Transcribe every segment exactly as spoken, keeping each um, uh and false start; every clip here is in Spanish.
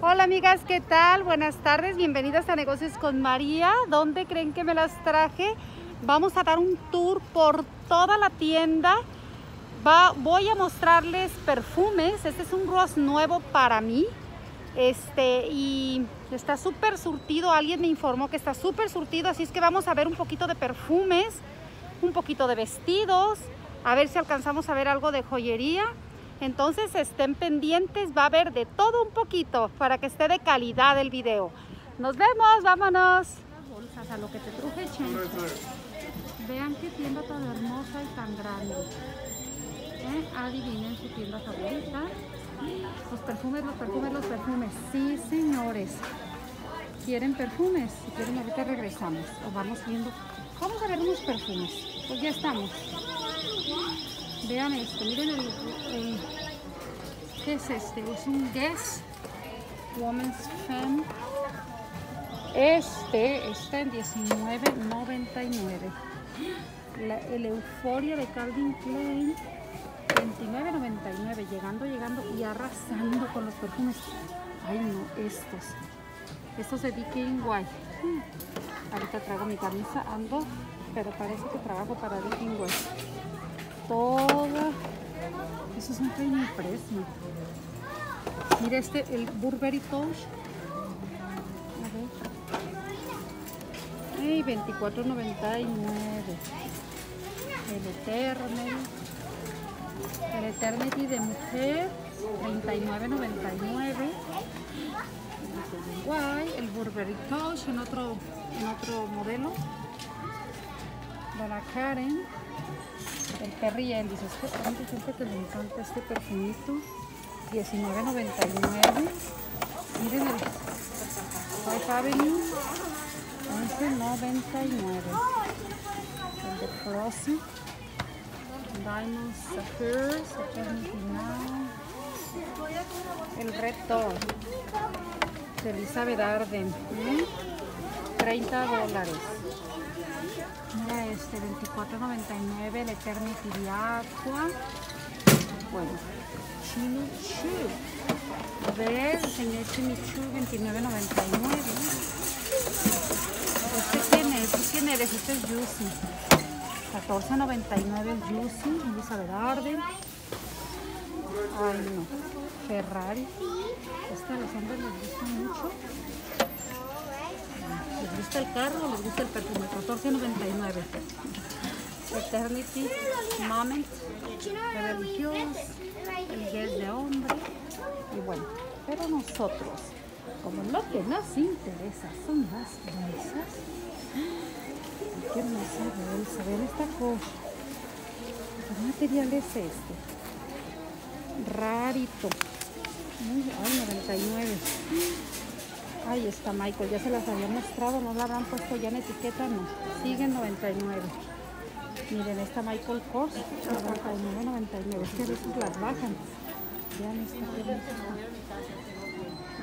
Hola amigas, ¿qué tal? Buenas tardes, bienvenidas a Negocios con María. ¿Dónde creen que me las traje? Vamos a dar un tour por toda la tienda. Va, voy a mostrarles perfumes. Este es un Ross nuevo para mí. Este, y está súper surtido. Alguien me informó que está súper surtido. Así es que vamos a ver un poquito de perfumes, un poquito de vestidos. A ver si alcanzamos a ver algo de joyería. Entonces estén pendientes, va a haber de todo un poquito para que esté de calidad el video. Nos vemos, vámonos. Las bolsas, a lo que te truje, chancho. Vean qué tienda tan hermosa y tan grande. ¿Eh? Adivinen su tienda favorita. Los perfumes, los perfumes, los perfumes. Sí, señores. ¿Quieren perfumes? Si quieren, ahorita regresamos. O vamos viendo. Vamos a ver unos perfumes. Pues ya estamos. Vean este, miren el, el, ¿qué es este? Es un Guess Woman's Femme. Este está en diecinueve noventa y nueve. La, el Euforia de Calvin Klein, veintinueve noventa y nueve. Llegando, llegando y arrasando con los perfumes. Ay no, estos. Estos de D K N Y. Hmm. Ahorita traigo mi camisa, ando, pero parece que trabajo para D K N Y. Todo eso es un pequeño precio. Mira este, el Burberry Coach. A ver. veinticuatro noventa y nueve. El Eternity. El Eternity de mujer. veintinueve noventa y nueve. El Burberry Coach en otro, en otro modelo. Donna Karan. El Perry Ellis, dice siempre que le encanta este perfumito, diecinueve noventa y nueve. Miren el Fifth Avenue, once noventa y nueve. El de Frosty, Diamond Sapphire, el Red Door de Elizabeth Arden, ¿eh? treinta dólares. Mira este, veinticuatro noventa y nueve, el Eternity de Aqua. Bueno, Chimichu. A ver, el señor Chimichu, veintinueve noventa y nueve. ¿Este quién es? ¿Quién eres? Este es Juicy. catorce noventa y nueve el Juicy, Elizabeth Arden. Ay, no. Ferrari. Este a los hombres les gusta mucho. ¿Les gusta el carro o les gusta el perfume? catorce noventa y nueve. Eternity, Moment, Religiosa, el Guess de hombre. Y bueno, pero nosotros, como lo que nos interesa son las bolsas. Ay, qué hermosa bolsa. Vean esta cosa. ¿Qué material es este? Rarito. Ay, noventa y nueve. Ahí está Michael, ya se las había mostrado, no la habían puesto ya en etiqueta, no. Siguen noventa y nueve. Miren, esta Michael Kors, noventa y nueve noventa y nueve. Es que a veces las bajan. Vean esta.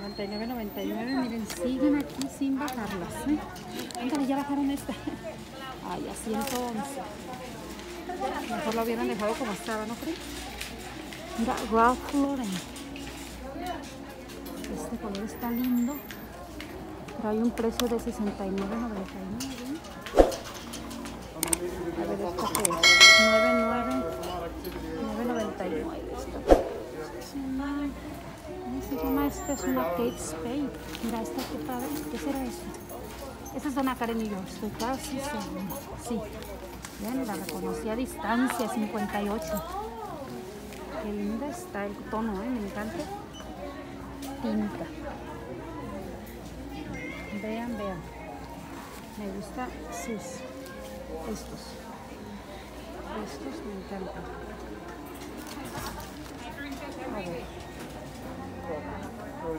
noventa y nueve noventa y nueve, miren, siguen aquí sin bajarlas. ¿Eh? Ándale, ya bajaron esta. Ay, a ciento once. Mejor lo hubieran dejado como estaba, ¿no creen? Mira, Ralph Lauren. Este color está lindo. Trae un precio de sesenta y nueve noventa y nueve. A ver, esta que es nueve noventa y nueve. ¿Cómo se llama esta? Es una Kate Spade. Mira, esta que padre. ¿Qué será esto? Esta es Donna Karan y yo. Estoy casi segura. Sí. Vean, la reconocí a distancia, cincuenta y ocho. Qué linda está el tono, ¿eh? Me encanta. Tinta. Vean, vean. Me gusta sus. Estos. Estos me encantan. A ver.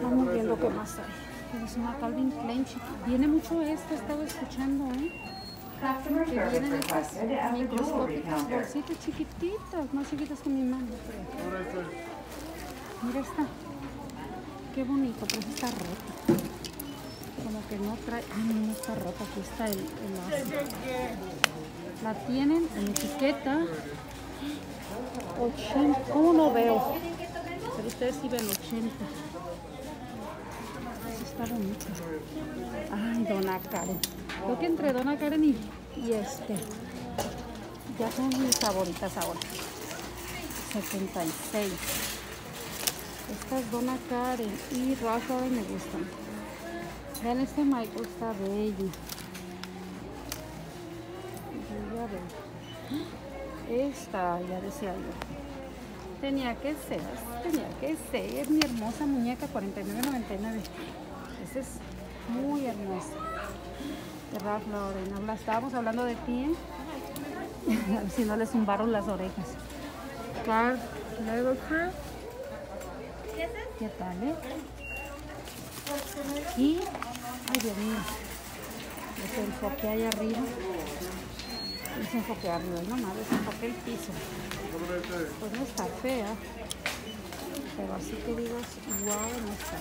Vamos viendo qué más hay. Es una Calvin Klein. Viene mucho esto, estaba escuchando, ¿eh? Que vienen estas microscópicas bolsitas chiquititas, más chiquitas que mi mano. Mira esta. Qué bonito, pero está rota. Como que no trae. Ay, no está rota. Aquí está el, el lazo. La tienen en etiqueta. ochenta. ¿Cómo no veo? Pero ustedes sí ven ochenta. está bonita. Ay, Donna Karan. Creo que entre Donna Karan y, y este. Ya son mis favoritas ahora. setenta y seis. Esta es Donna Karan y Ralph Lauren, me gustan. Vean, este Michael está bello. Esta, ya decía yo. Tenía que ser, tenía que ser mi hermosa muñeca, cuarenta y nueve noventa y nueve. Esta es muy hermosa. De Ralph Lauren. Estábamos hablando de ti, ¿eh? A ver si no le zumbaron las orejas. Carl, luego Crew. ¿Qué tal, eh? Y, ay Dios mío, ese enfoque ahí arriba. Es enfoque arriba, no nada, es enfoque el piso. Pues no está fea, pero así que digas, wow, no está.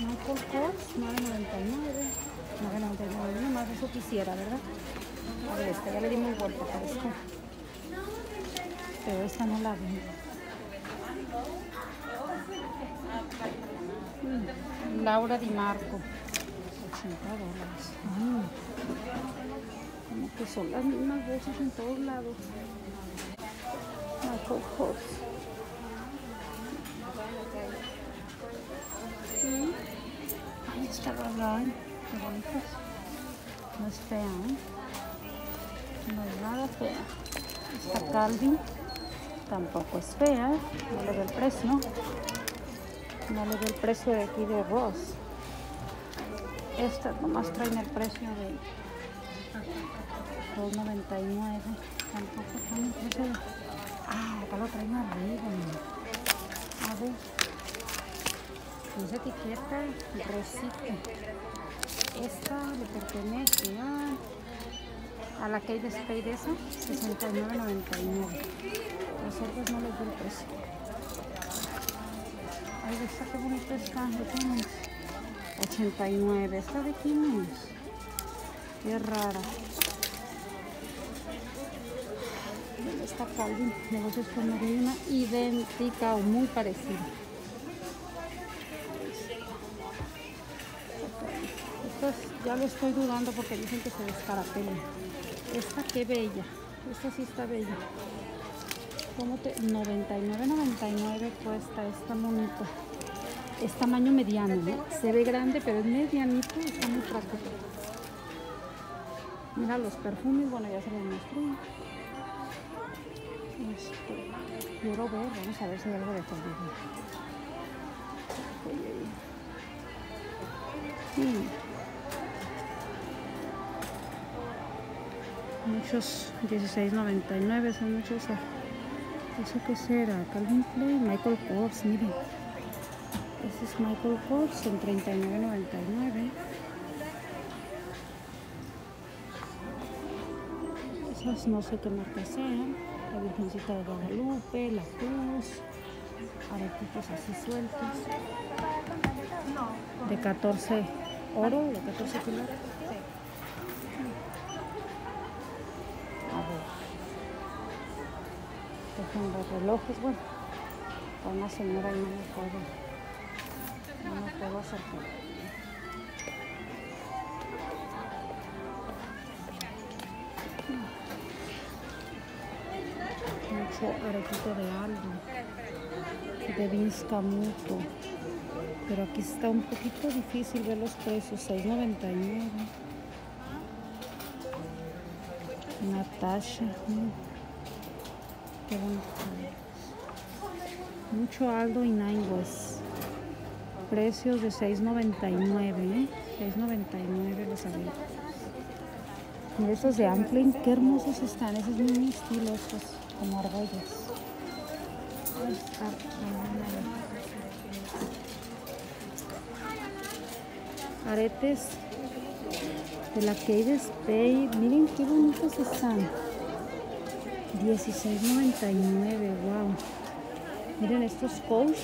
Michael Kors, nueve noventa y nueve, nueve noventa y nueve, no más eso quisiera, ¿verdad? A ver, esta ya le dimos vuelta para esta. Pero esta no la vi. Mm. Laura Di Marco, ochenta dólares. Mm. Como que son las mismas bolsas en todos lados. Michael Kors. ¿Sí? Ahí está Ralph Lauren. Qué bonitas. No es fea, ¿eh? No es nada fea. Está Calvin. Tampoco es fea. No le veo el precio. No le veo el precio de aquí de Ross. Estas nomás traen el precio de dos noventa y nueve, tampoco tan precio. Ah, acá lo traen arriba. A ver, no se etiqueta, recicla. Esta le pertenece a, a la Kate Spade, esa, sesenta y nueve noventa y nueve. Los otros no les doy el precio. Ay, esta qué bonita está, de Kimmons. ochenta y nueve, esta de Kimmons. Qué rara. Esta Calvin, Negocios con María, idéntica o muy parecida. Esto es, ya lo estoy dudando porque dicen que se descarapela. Esta qué bella. Esta sí está bella. ¿Cómo te? noventa y nueve noventa y nueve cuesta esta monita. Es tamaño mediano, ¿eh? Se ve grande, pero es medianito y está muy flaco. Mira los perfumes, bueno, ya se los mostré. Este, quiero ver, vamos a ver si hay algo de perdido. Mm. Muchos dieciséis noventa y nueve, son muchos. ¿Eso qué será? Calvin Klein, Michael Kors, miren. Este es Michael Kors en treinta y nueve noventa y nueve. Esas no sé qué marca sean. La Virgencita de Guadalupe, la cruz, aretitos así sueltos, de catorce oro, de catorce kilos. A ver, dejan los relojes, bueno, para una señora y no me puedo, no me puedo acercar. Aretito de Aldo, de Vince Camuto, pero aquí está un poquito difícil ver los precios. seis noventa y nueve. Natasha, qué bonito. Mucho Aldo y Nine West. Precios de seis noventa y nueve, ¿eh? seis noventa y nueve los abrigos. Y esos de Amplin, qué hermosos están. Esos son mis estilosos. Como argollas. Aretes de la Kate Spade. Miren qué bonitos están. dieciséis noventa y nueve. Wow. Miren estos Coach.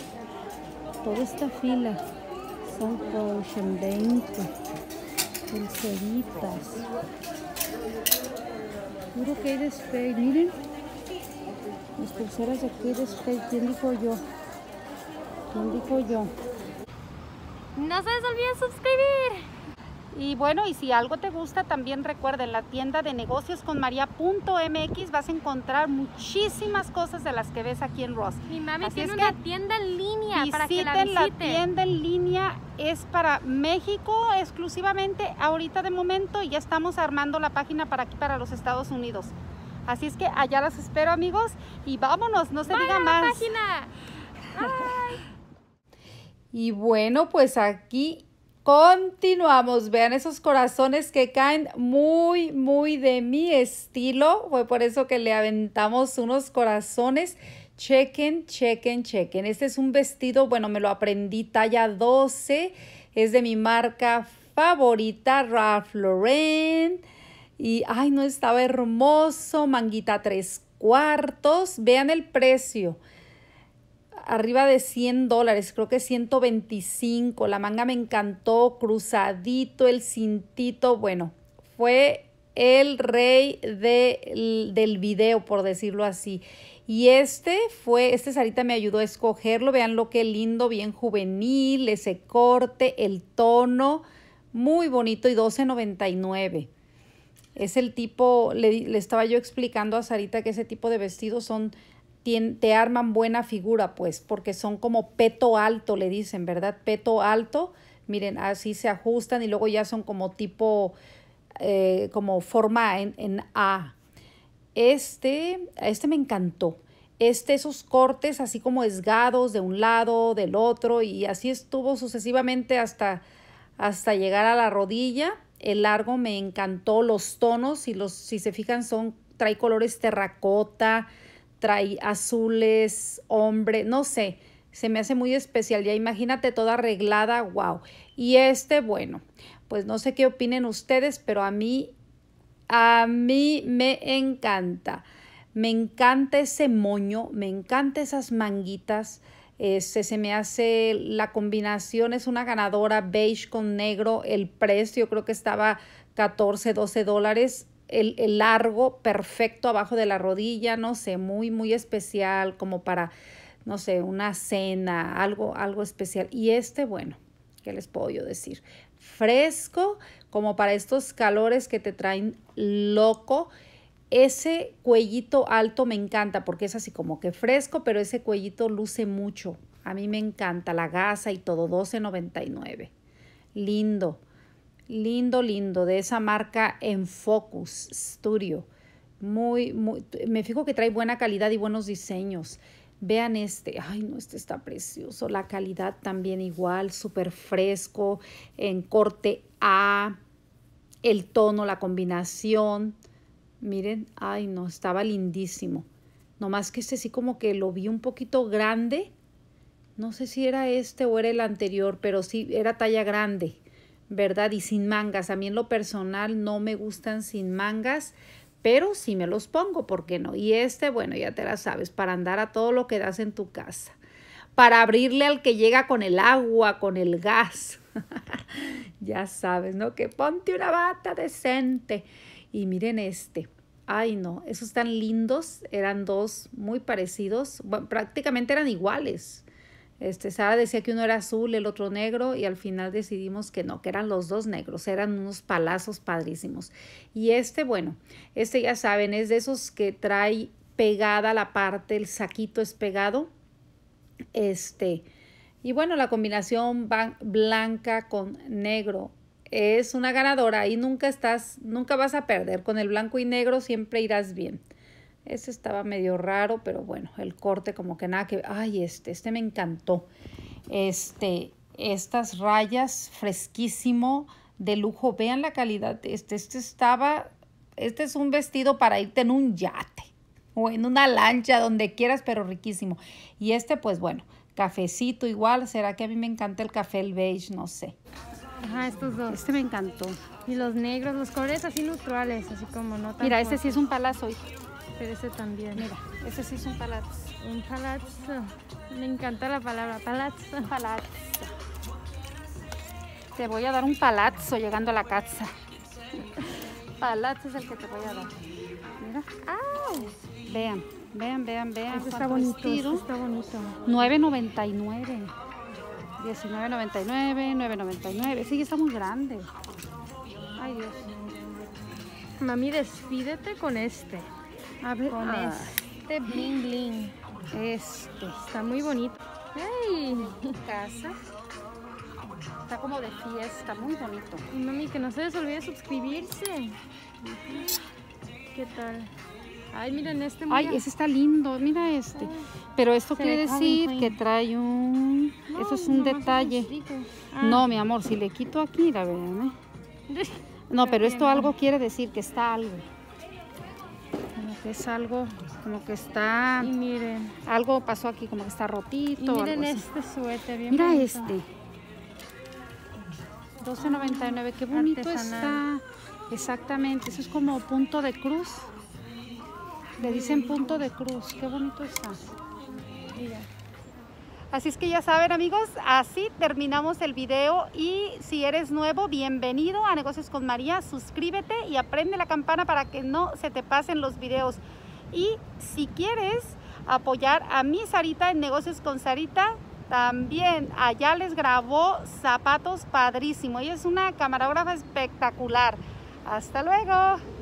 Toda esta fila son Coach en veinte. Pulseritas. Puro Kate Spade. Miren. Mis pulseras de Kate Spade, ¿quién dijo yo? ¿Quién dijo yo? No se les olvide suscribir. Y bueno, y si algo te gusta, también recuerda, en la tienda de negocios con maría punto m x vas a encontrar muchísimas cosas de las que ves aquí en Ross. Mi mami Así tiene es una que tienda en línea para que la visiten. La tienda en línea es para México exclusivamente ahorita de momento, y ya estamos armando la página para aquí, para los Estados Unidos. Así es que allá los espero, amigos, y vámonos, no se Bye diga a la más. Página. Bye. Y bueno, pues aquí continuamos. Vean esos corazones que caen, muy, muy de mi estilo. Fue por eso que le aventamos unos corazones. Chequen, chequen, chequen. Este es un vestido, bueno, me lo aprendí talla doce. Es de mi marca favorita, Ralph Lauren. Y, ay, no, estaba hermoso. Manguita tres cuartos. Vean el precio. Arriba de cien dólares, creo que ciento veinticinco. La manga me encantó, cruzadito, el cintito. Bueno, fue el rey de, del video, por decirlo así. Y este fue, este Sarita me ayudó a escogerlo. Vean lo que lindo, bien juvenil, ese corte, el tono. Muy bonito, y doce noventa y nueve. Es el tipo, le, le estaba yo explicando a Sarita que ese tipo de vestidos son... te arman buena figura, pues, porque son como peto alto, le dicen, ¿verdad? Peto alto, miren, así se ajustan, y luego ya son como tipo, eh, como forma en, en A. Este, este me encantó. Este, esos cortes así como esgados de un lado, del otro, y así estuvo sucesivamente hasta, hasta llegar a la rodilla. El largo me encantó, los tonos, y los, si se fijan, son, trae colores terracota, trae azules, hombre, no sé, se me hace muy especial. Ya imagínate toda arreglada, wow. Y este, bueno, pues no sé qué opinen ustedes, pero a mí, a mí me encanta. Me encanta ese moño, me encanta esas manguitas. Este, se me hace, la combinación es una ganadora, beige con negro. El precio creo que estaba catorce, doce dólares. El, el largo, perfecto, abajo de la rodilla, no sé, muy, muy especial, como para, no sé, una cena, algo, algo especial. Y este, bueno, ¿qué les puedo yo decir? Fresco, como para estos calores que te traen loco. Ese cuellito alto me encanta, porque es así como que fresco, pero ese cuellito luce mucho. A mí me encanta la gasa y todo, doce noventa y nueve. Lindo. Lindo, lindo, de esa marca En Focus, Studio. Muy, muy, me fijo que trae buena calidad y buenos diseños. Vean este, ay no, este está precioso. La calidad también igual, súper fresco, en corte A, el tono, la combinación. Miren, ay no, estaba lindísimo. Nomás que este sí como que lo vi un poquito grande. No sé si era este o era el anterior, pero sí, era talla grande, ¿verdad? Y sin mangas. A mí en lo personal no me gustan sin mangas, pero sí me los pongo, ¿por qué no? Y este, bueno, ya te la sabes, para andar a todo lo que das en tu casa, para abrirle al que llega con el agua, con el gas. Ya sabes, ¿no? Que ponte una bata decente. Y miren este. Ay, no, esos tan lindos. Eran dos muy parecidos. Bueno, prácticamente eran iguales. Este, Sara decía que uno era azul, el otro negro, y al final decidimos que no, que eran los dos negros. Eran unos palazos padrísimos. Y este, bueno, este ya saben, es de esos que trae pegada la parte, el saquito es pegado. Este, y bueno, la combinación blanca con negro es una ganadora. Ahí nunca estás, nunca vas a perder. Con el blanco y negro siempre irás bien. Este estaba medio raro, pero bueno, el corte como que nada que... Ay, este, este me encantó. Este, estas rayas, fresquísimo, de lujo. Vean la calidad. Este, este estaba... Este es un vestido para irte en un yate o en una lancha, donde quieras, pero riquísimo. Y este, pues bueno, cafecito igual. ¿Será que a mí me encanta el café, el beige? No sé. Ajá, estos dos. Este me encantó. Y los negros, los colores así neutrales, así como no tan... Mira, este sí es un palazo, hijo. Pero ese también. Mira, ese sí es un palazzo. Un palazzo. Me encanta la palabra palazzo. Palazzo. Te voy a dar un palazzo llegando a la casa. Palazzo es el que te voy a dar. Mira. ¡Au! Vean, vean, vean, vean. Este está bonito, este está bonito. nueve noventa y nueve. diecinueve noventa y nueve, nueve noventa y nueve. Sí, está muy grande. Ay, Dios. Mami, despídete con este. A ver, con ah. este bling bling. Este. Está muy bonito. ¡Ey! Casa. Está como de fiesta, muy bonito. Y mami, que no se les olvide suscribirse. ¿Qué tal? Ay, miren este. Mira. Ay, ese está lindo, mira este. Ay, pero esto quiere decir que trae un... No, eso es un detalle. Ah. No, mi amor, si le quito aquí, la verdad. ¿Eh? No, pero esto algo quiere decir que está algo. Como que es algo, como que está... Y miren. Algo pasó aquí, como que está rotito. Y miren este suéter, bien mira bonito. Este. doce noventa y nueve, qué bonito artesanal. Está. Exactamente, eso es como punto de cruz. Le dicen punto de cruz, qué bonito está. Mira. Así es que ya saben, amigos, así terminamos el video. Y si eres nuevo, bienvenido a Negocios con María. Suscríbete y aprende la campana para que no se te pasen los videos. Y si quieres apoyar a mi Sarita en Negocios con Sarita, también allá les grabó zapatos padrísimo. Ella es una camarógrafa espectacular. Hasta luego.